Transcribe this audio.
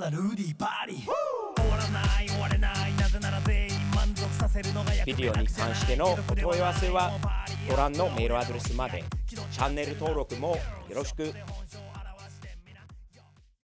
だルーディーパーリー。終わらない終われない、なぜなら全員満足させるのが役目だ。ビデオに関してのお問い合わせはご覧のメールアドレスまで。チャンネル登録もよろしく。